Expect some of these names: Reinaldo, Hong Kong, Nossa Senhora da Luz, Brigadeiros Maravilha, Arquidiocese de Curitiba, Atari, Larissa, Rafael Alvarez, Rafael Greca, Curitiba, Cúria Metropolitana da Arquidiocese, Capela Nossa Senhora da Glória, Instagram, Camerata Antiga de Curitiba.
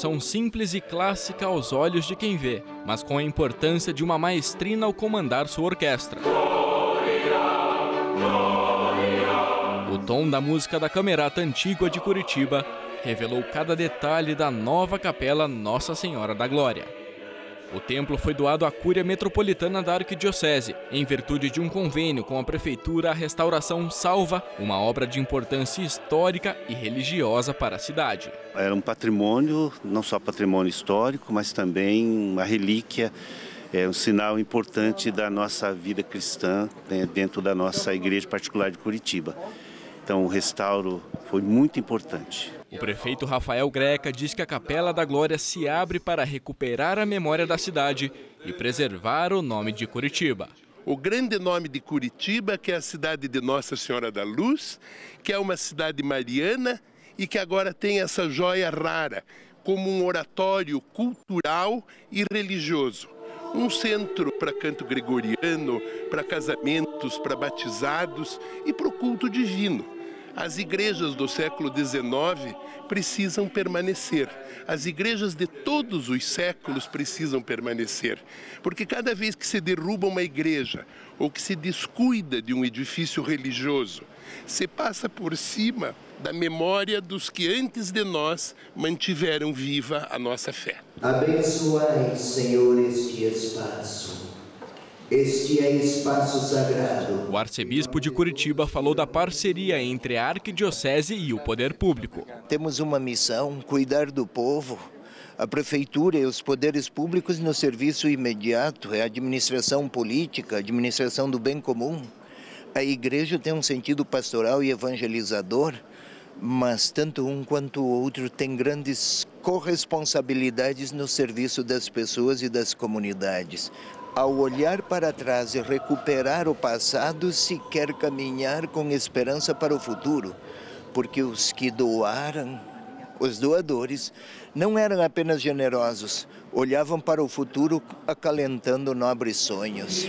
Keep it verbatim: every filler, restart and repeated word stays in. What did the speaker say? construção simples e clássica aos olhos de quem vê, mas com a importância de uma maestrina ao comandar sua orquestra. O tom da música da Camerata Antiga de Curitiba revelou cada detalhe da nova capela Nossa Senhora da Glória. O templo foi doado à Cúria Metropolitana da Arquidiocese, em virtude de um convênio com a Prefeitura. A restauração salva uma obra de importância histórica e religiosa para a cidade. Era um patrimônio, não só patrimônio histórico, mas também uma relíquia, é um sinal importante da nossa vida cristã, né, dentro da nossa igreja particular de Curitiba. Então o restauro foi muito importante. O prefeito Rafael Greca diz que a Capela da Glória se abre para recuperar a memória da cidade e preservar o nome de Curitiba. O grande nome de Curitiba, que é a cidade de Nossa Senhora da Luz, que é uma cidade mariana e que agora tem essa joia rara, como um oratório cultural e religioso. Um centro para canto gregoriano, para casamentos, para batizados e para o culto divino. As igrejas do século dezenove precisam permanecer. As igrejas de todos os séculos precisam permanecer. Porque cada vez que se derruba uma igreja ou que se descuida de um edifício religioso, se passa por cima da memória dos que antes de nós mantiveram viva a nossa fé. Abençoai, Senhor, este espaço. Este é espaço sagrado. O arcebispo de Curitiba falou da parceria entre a arquidiocese e o poder público. Temos uma missão, cuidar do povo. A prefeitura e os poderes públicos no serviço imediato, é a administração política, a administração do bem comum. A igreja tem um sentido pastoral e evangelizador, mas tanto um quanto o outro tem grandes corresponsabilidades no serviço das pessoas e das comunidades. Ao olhar para trás e recuperar o passado, se quer caminhar com esperança para o futuro, porque os que doaram, os doadores, não eram apenas generosos, olhavam para o futuro acalentando nobres sonhos.